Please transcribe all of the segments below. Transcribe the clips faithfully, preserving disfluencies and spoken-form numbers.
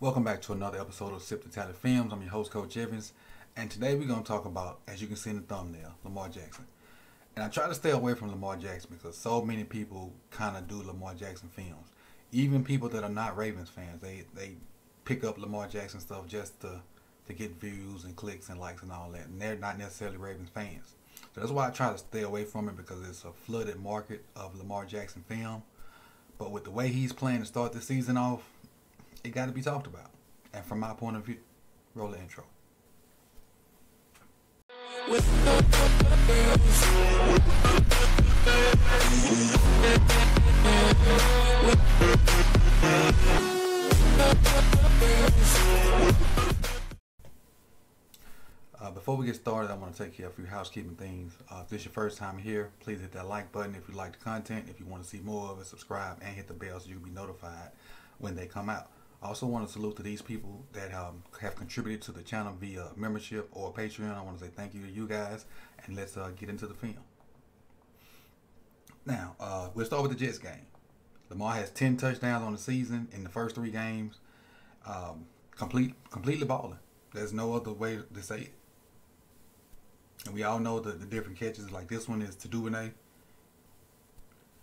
Welcome back to another episode of Sip to Tally Films. I'm your host, Coach Evans, and today we're going to talk about, as you can see in the thumbnail, Lamar Jackson. And I try to stay away from Lamar Jackson because so many people kind of do Lamar Jackson films. Even people that are not Ravens fans, they they pick up Lamar Jackson stuff just to, to get views and clicks and likes and all that, and they're not necessarily Ravens fans. So that's why I try to stay away from it, because it's a flooded market of Lamar Jackson film. But with the way he's playing to start the season off, it got to be talked about. And from my point of view, roll the intro. Uh, before we get started, I want to take care of a few housekeeping things. Uh, if this is your first time here, please hit that like button if you like the content. If you want to see more of it, subscribe and hit the bell so you can be notified when they come out. I also want to salute to these people that um, have contributed to the channel via membership or Patreon. I want to say thank you to you guys, and let's uh, get into the film. Now, uh, we'll start with the Jets game. Lamar has ten touchdowns on the season in the first three games. Um, complete, completely balling. There's no other way to say it. And we all know the, the different catches. Like this one is to DuVernay.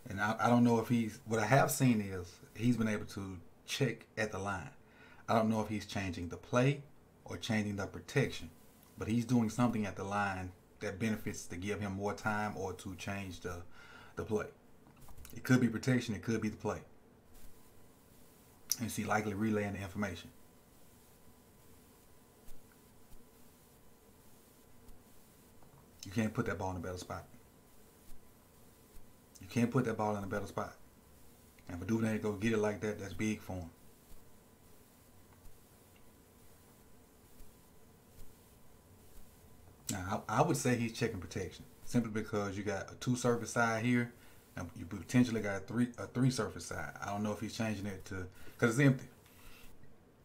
And I, I don't know if he's, what I have seen is he's been able to check at the line. I don't know if he's changing the play or changing the protection, but he's doing something at the line that benefits to give him more time or to change the, the play. It could be protection. It could be the play. And see, likely relaying the information. You can't put that ball in a better spot. You can't put that ball in a better spot. And for DuVernay to go get it like that, that's big for him. Now, I, I would say he's checking protection, simply because you got a two surface side here, and you potentially got a three a three surface side. I don't know if he's changing it to, because it's empty.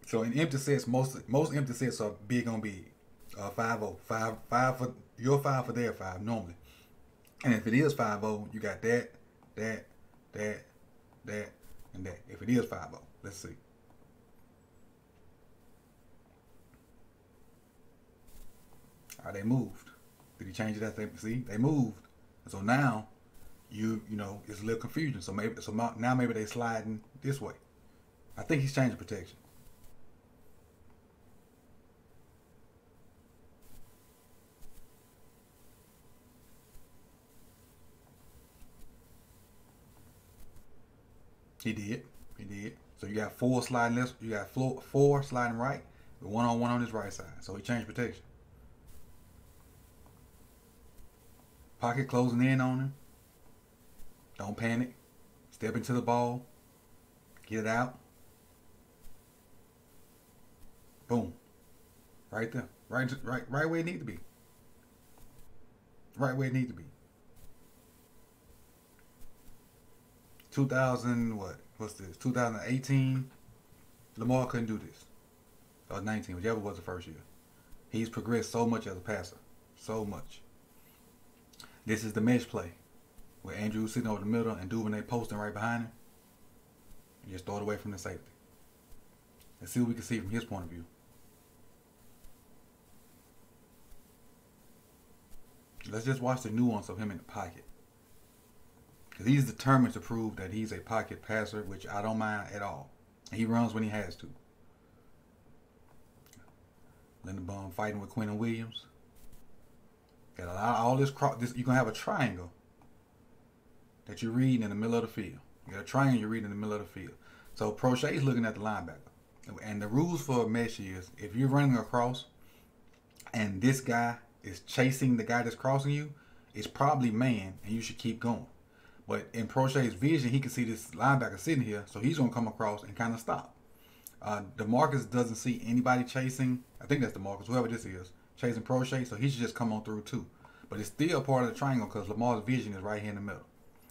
So in empty sets, most most empty sets are big on big, uh, five oh five five for your five for their five normally. And if it is five oh, you got that, that, that, that, and that. If it is five oh, let's see. All right, they moved. Did he change it after they, see, they moved. And so now, you you know, it's a little confusion. So maybe so now maybe they sliding this way. I think he's changing protection. He did. He did. So you got four sliding left. You got four, four sliding right. With one on one on his right side. So he changed protection. Pocket closing in on him. Don't panic. Step into the ball. Get it out. Boom. Right there. Right, right, right where it needs to be. Right where it needs to be. two thousand, what? What's this? two thousand eighteen. Lamar couldn't do this. Or nineteen, whichever was the first year. He's progressed so much as a passer. So much. This is the mesh play, where Andrews sitting over the middle and DuVernay posting right behind him. And just throw it away from the safety. Let's see what we can see from his point of view. Let's just watch the nuance of him in the pocket. He's determined to prove that he's a pocket passer, which I don't mind at all. He runs when he has to. Linderbaum fighting with Quinn and Williams. Got a lot of all this, this you're going to have a triangle that you're reading in the middle of the field. You got a triangle you're reading in the middle of the field. So Proche is looking at the linebacker. And the rules for a mesh is, if you're running across and this guy is chasing the guy that's crossing you, it's probably man and you should keep going. But in Proche's vision, he can see this linebacker sitting here, so he's going to come across and kind of stop. Uh, DeMarcus doesn't see anybody chasing. I think that's DeMarcus, whoever this is, chasing Proche, so he should just come on through too. But it's still part of the triangle because Lamar's vision is right here in the middle.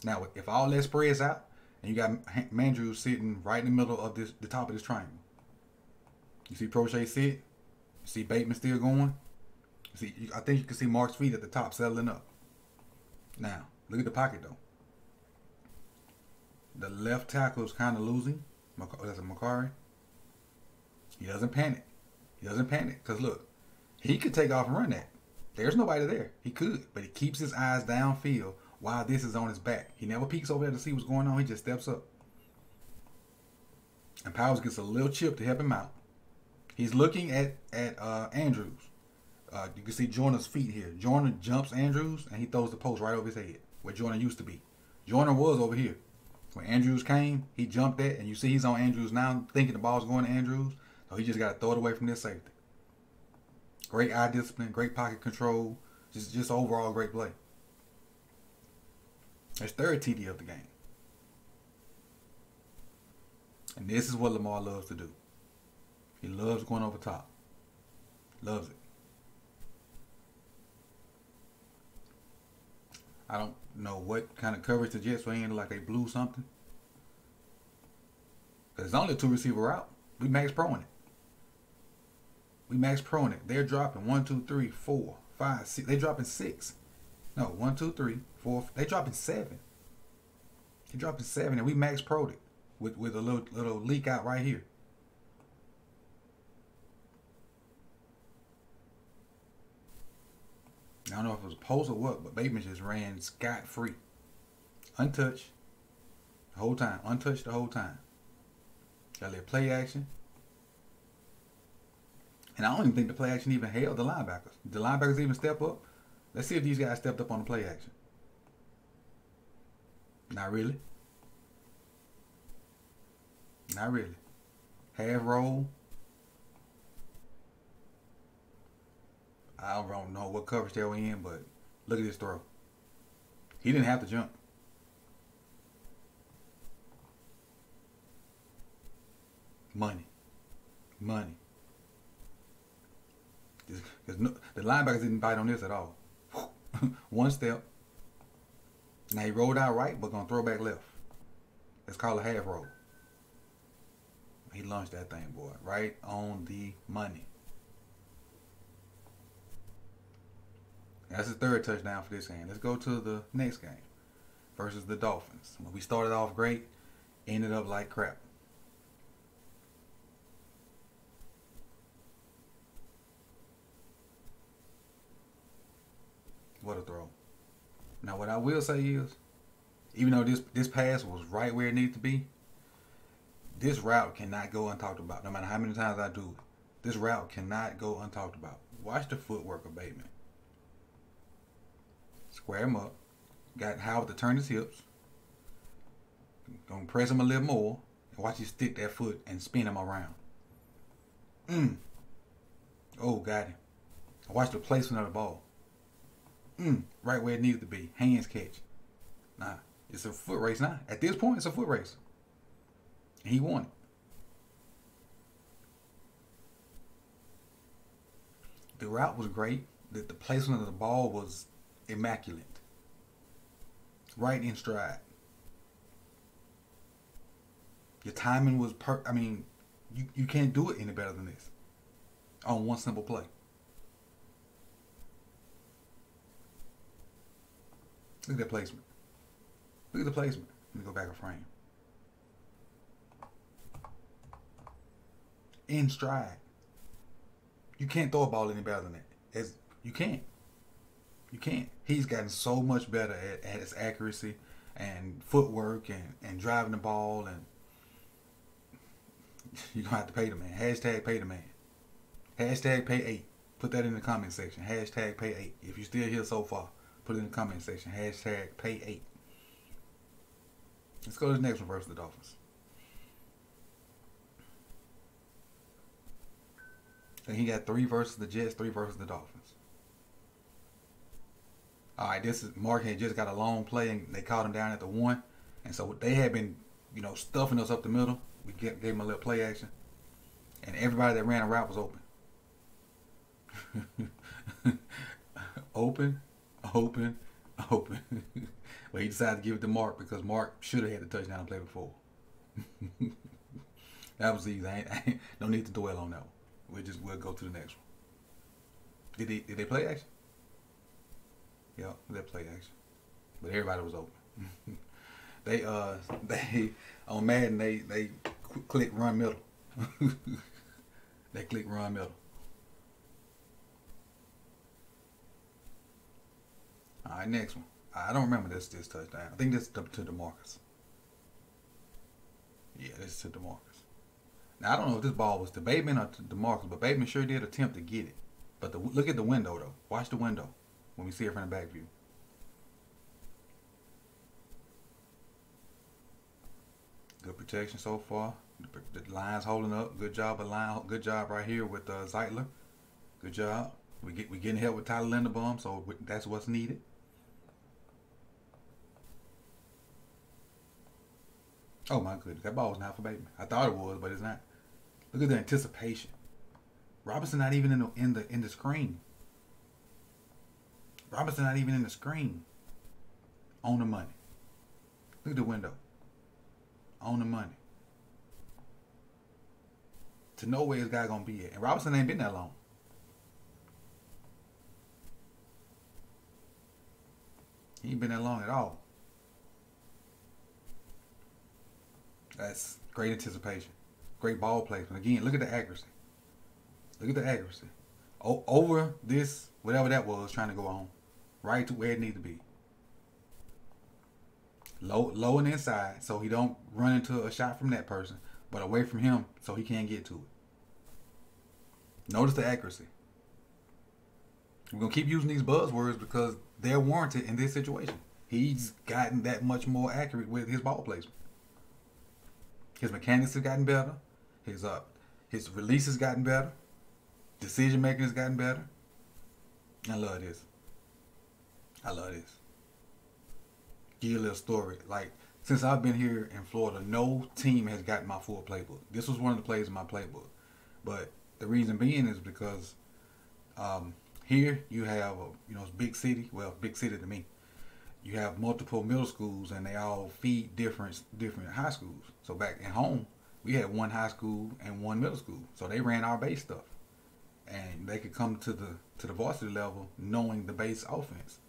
Now, if all that spreads out, and you got Mandrew sitting right in the middle of this, the top of this triangle. You see Proche sit. You see Bateman still going. You see, you, I think you can see Mark's feet at the top settling up. Now, look at the pocket, though. The left tackle is kind of losing. That's a Macari. He doesn't panic. He doesn't panic. Because look, he could take off and run that. There's nobody there. He could. But he keeps his eyes downfield while this is on his back. He never peeks over there to see what's going on. He just steps up. And Powers gets a little chip to help him out. He's looking at, at uh, Andrews. Uh, you can see Jordan's feet here. Jordan jumps Andrews, and he throws the post right over his head, where Jordan used to be. Jordan was over here. When Andrews came, he jumped that, and you see he's on Andrews now, thinking the ball's going to Andrews. So he just got to throw it away from this safety. Great eye discipline, great pocket control, just, just overall great play. That's third T D of the game. And this is what Lamar loves to do. He loves going over top. Loves it. I don't know what kind of coverage the Jets were in, like they blew something. There's only a two receiver route. We max proing it. We max proing it. They're dropping one, two, three, four, five, six. They're dropping six. No, one, two, three, four. They're dropping seven. They're dropping seven, and we max proed it with, with a little, little leak out right here. I don't know if it was a post or what, but Bateman just ran scot-free. Untouched the whole time. Untouched the whole time. Got a little play action. And I don't even think the play action even held the linebackers. Did the linebackers even step up? Let's see if these guys stepped up on the play action. Not really. Not really. Half roll. I don't know what coverage they were in, but look at this throw. He didn't have to jump. Money. Money. No, the linebackers didn't bite on this at all. One step. Now he rolled out right, but going to throw back left. Let's call it a half roll. He launched that thing, boy. Right on the money. That's his third touchdown for this game. Let's go to the next game versus the Dolphins. When we started off great, ended up like crap. What a throw. Now, what I will say is, even though this, this pass was right where it needed to be, this route cannot go untalked about. No matter how many times I do, this route cannot go untalked about. Watch the footwork of Bateman. Square him up. Got Howard to turn his hips. Gonna press him a little more. And watch you stick that foot and spin him around. Mm. Oh, got him. Watch the placement of the ball. Mm. Right where it needs to be. Hands catch. Nah. It's a foot race now. At this point, it's a foot race. And he won it. The route was great. The, the placement of the ball was immaculate. Right in stride. Your timing was per I mean, you, you can't do it any better than this. On one simple play. Look at that placement. Look at the placement. Let me go back a frame. In stride. You can't throw a ball any better than that. As you can't. You can't. He's gotten so much better at, at his accuracy and footwork and, and driving the ball. And you're going to have to pay the man. Hashtag pay the man. Hashtag pay eight. Put that in the comment section. Hashtag pay eight. If you're still here so far, put it in the comment section. Hashtag pay eight. Let's go to the next one versus the Dolphins. I think he got three versus the Jets, three versus the Dolphins. All right, this is Mark had just got a long play, and they caught him down at the one, and so they had been, you know, stuffing us up the middle. We gave him a little play action, and everybody that ran a route was open, open, open, open. But he decided to give it to Mark because Mark should have had the touchdown play before. That was easy. I ain't, I ain't, no need to dwell on that one. We'll just we'll go to the next one. Did they did they play action? Yeah, that play action, but everybody was open. they uh, they on Madden they they click run middle. They click Ron Miller. All right, next one. I don't remember this this touchdown. I think this is to, to DeMarcus. Yeah, this is to DeMarcus. Now, I don't know if this ball was to Bateman or to DeMarcus, but Bateman sure did attempt to get it. But the, look at the window, though. Watch the window when we see it from the back view. Good protection so far. The, the line's holding up. Good job, line. Good job right here with uh, Zeitler. Good job. We get we getting help with Tyler Linderbaum, so that's what's needed. Oh my goodness, that ball was not for Bateman. I thought it was, but it's not. Look at the anticipation. Robinson not even in the in the in the screen. Robinson not even in the screen. On the money. Look at the window. On the money. To know where this guy gonna be at, and Robinson ain't been that long. He ain't been that long at all. That's great anticipation. Great ball placement. Again, look at the accuracy. Look at the accuracy. O over this, whatever that was, trying to go on. Right to where it needs to be. Low, low and inside, so he don't run into a shot from that person, but away from him so he can't get to it. Notice the accuracy. We're going to keep using these buzzwords because they're warranted in this situation. He's gotten that much more accurate with his ball placement. His mechanics have gotten better. His uh, his release has gotten better. Decision making has gotten better. I love this. I love this. Give you a little story. Like, since I've been here in Florida, no team has gotten my full playbook. This was one of the plays in my playbook. But the reason being is because um, here you have, a, you know, it's big city. Well, big city to me. You have multiple middle schools, and they all feed different different high schools. So back at home, we had one high school and one middle school. So they ran our base stuff, and they could come to the to the varsity level knowing the base offense.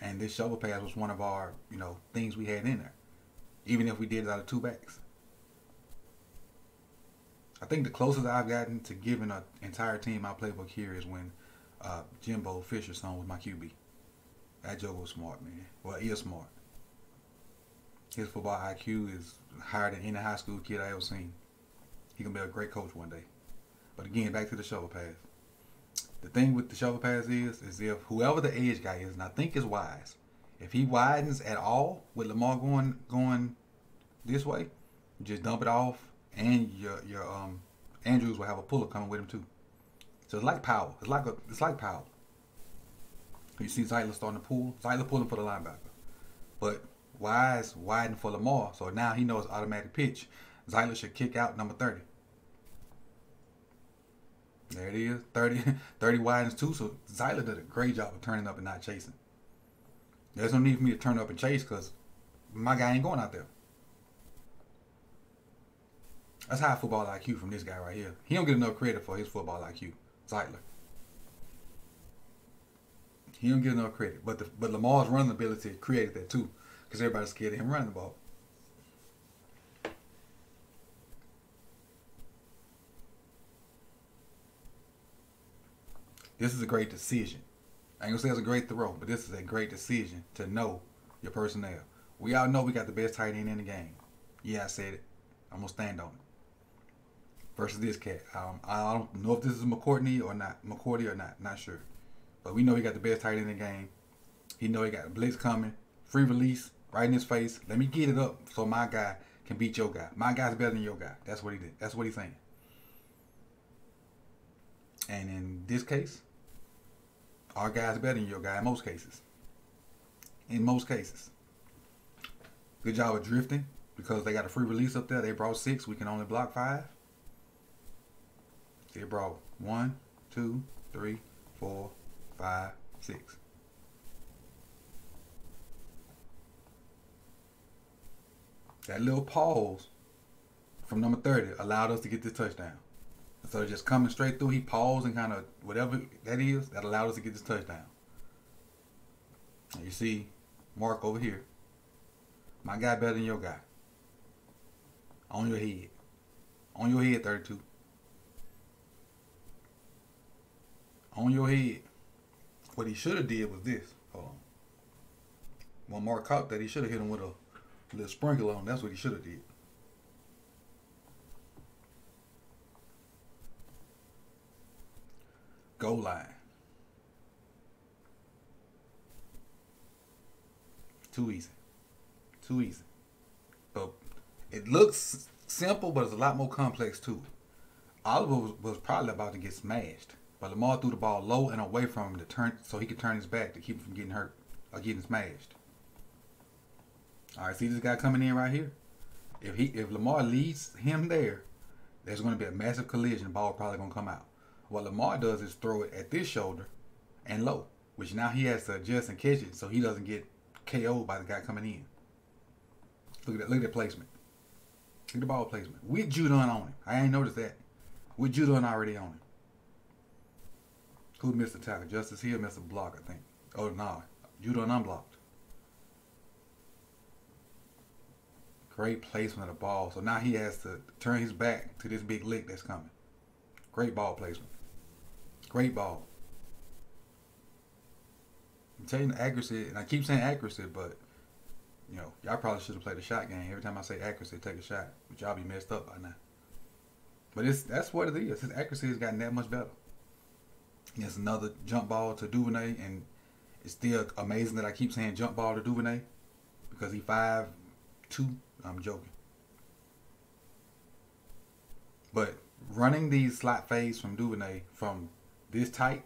And this shovel pass was one of our you know things we had in there, even if we did it out of two backs. I think the closest I've gotten to giving an entire team my playbook here is when uh, Jimbo Fisher's son was my Q B. That Joe was smart, man. Well, he is smart. His football I Q is higher than any high school kid I ever seen. He can be a great coach one day. But again, back to the shovel pass. The thing with the shovel pass is, is if whoever the edge guy is, and I think is Wise, if he widens at all with Lamar going going this way, you just dump it off, and your your um Andrews will have a puller coming with him too. So it's like power. It's like a it's like power. You see Zeitler starting to pull. Zeitler pulling for the linebacker. But Wise widening for Lamar. So now he knows automatic pitch. Zeitler should kick out number thirty. There it is. thirty, thirty widens too. So Zeitler did a great job of turning up and not chasing. There's no need for me to turn up and chase because my guy ain't going out there. That's high football I Q from this guy right here. He don't get enough credit for his football I Q. Zeitler. He don't get enough credit, but the, but Lamar's running ability created that too, because everybody's scared of him running the ball. This is a great decision. I ain't gonna say it's a great throw, but this is a great decision to know your personnel. We all know we got the best tight end in the game. Yeah, I said it. I'm gonna stand on it. Versus this cat, um, I don't know if this is McCourtney or not. McCourty or not, not sure. But we know he got the best tight end in the game. He know he got a blitz coming. Free release. Right in his face. Let me get it up so my guy can beat your guy. My guy's better than your guy. That's what he did. That's what he's saying. And in this case, our guy's better than your guy in most cases. In most cases. Good job of drifting because they got a free release up there. They brought six. We can only block five. They brought one, two, three, four, Five, six. That little pause from number thirty allowed us to get this touchdown. So just coming straight through, he paused and kind of whatever that is, that allowed us to get this touchdown. And you see Mark over here. My guy better than your guy. On your head. On your head, thirty-two. on your head. What he should have did was this. Hold on. When Mark caught that, he should have hit him with a little sprinkle on. That's what he should have did. Goal line. Too easy. Too easy. But it looks simple, but it's a lot more complex too. Oliver was, was probably about to get smashed, but Lamar threw the ball low and away from him to turn, so he could turn his back to keep him from getting hurt or getting smashed. All right, see this guy coming in right here. If he, if Lamar leads him there, there's going to be a massive collision. The ball probably going to come out. What Lamar does is throw it at this shoulder and low, which now he has to adjust and catch it so he doesn't get K O'd by the guy coming in. Look at that! Look at that placement. Look at the ball placement with Judon on him. I ain't noticed that. With Judon already on him. Who missed the tackle? Justice Hill missed a block, I think. Oh no, nah. Judon unblocked. Great placement of the ball. So now he has to turn his back to this big lick that's coming. Great ball placement. Great ball. I'm telling you, accuracy, and I keep saying accuracy, but you know, y'all probably should have played a shot game. Every time I say accuracy, take a shot. But y'all be messed up by now. But it's, that's what it is. His accuracy has gotten that much better. And it's another jump ball to DuVernay, and it's still amazing that I keep saying jump ball to DuVernay because he five two. I'm joking. But running these slot fades from DuVernay from this tight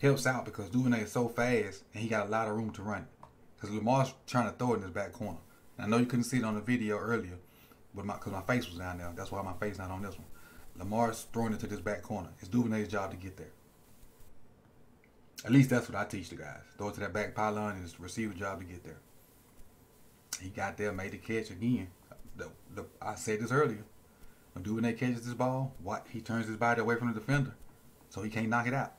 helps out because DuVernay is so fast and he got a lot of room to run it. Because Lamar's trying to throw it in his back corner. And I know you couldn't see it on the video earlier, but my, because my face was down there. That's why my face not on this one. Lamar's throwing it to this back corner. It's DuVernay's job to get there. At least that's what I teach the guys. Throw it to that back pylon and it's the receiver's job to get there. He got there, made the catch again. The, the, I said this earlier. When DuVernay catches this ball, what, he turns his body away from the defender so he can't knock it out.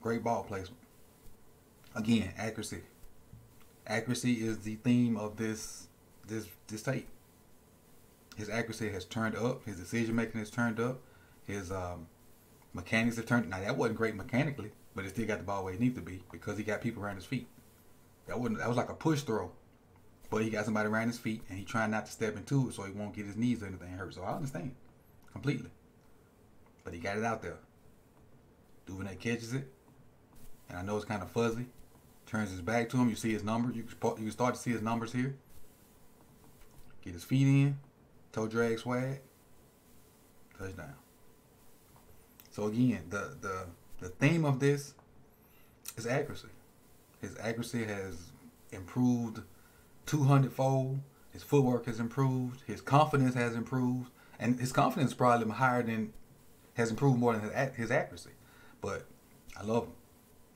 Great ball placement. Again, accuracy. Accuracy is the theme of this this this tape. His accuracy has turned up. His decision making has turned up. His um, mechanics have turned. Now that wasn't great mechanically, but it still got the ball where it needs to be because he got people around his feet. That wasn't. That was like a push throw, but he got somebody around his feet and he trying not to step into it so he won't get his knees or anything hurt. So I understand completely. But he got it out there. DuVernay catches it. And I know it's kind of fuzzy. Turns his back to him. You see his numbers. You can, you can start to see his numbers here. Get his feet in. Toe drag swag. Touchdown. So again, the the the theme of this is accuracy. His accuracy has improved two hundred fold. His footwork has improved. His confidence has improved, and his confidence is probably higher than has improved more than his, his accuracy. But I love him.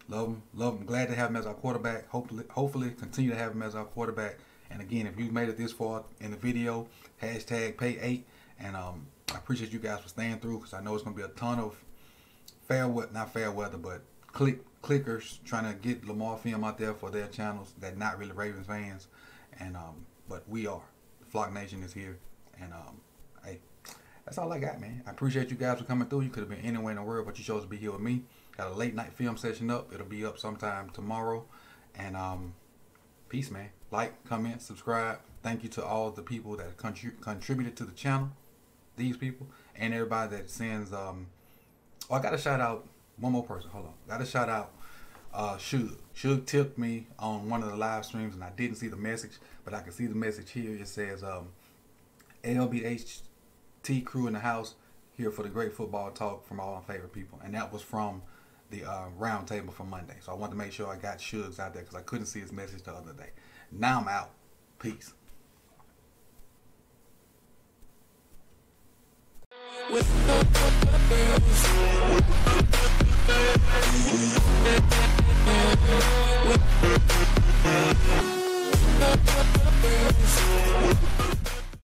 Love him, love him. Glad to have him as our quarterback. Hopefully, hopefully continue to have him as our quarterback. And again, if you made it this far in the video, hashtag pay eight. And um, I appreciate you guys for staying through because I know it's going to be a ton of fair weather, not fair weather, but click clickers trying to get Lamar film out there for their channels that not really Ravens fans. And um, but we are. Flock Nation is here. And um, hey, that's all I got, man. I appreciate you guys for coming through. You could have been anywhere in the world, but you chose to be here with me. Got a late night film session up. It'll be up sometime tomorrow. And um, peace, man. Like, comment, subscribe. Thank you to all the people that contrib contributed to the channel. These people. And everybody that sends. Um, oh, I got to shout out one more person. Hold on. Got to shout out uh, Shug. Shug tipped me on one of the live streams. And I didn't see the message. But I can see the message here. It says um, L B H T crew in the house. Here for the great football talk from all my favorite people. And that was from the uh, round table for Monday. So I wanted to make sure I got Shugs out there because I couldn't see his message the other day. Now I'm out. Peace.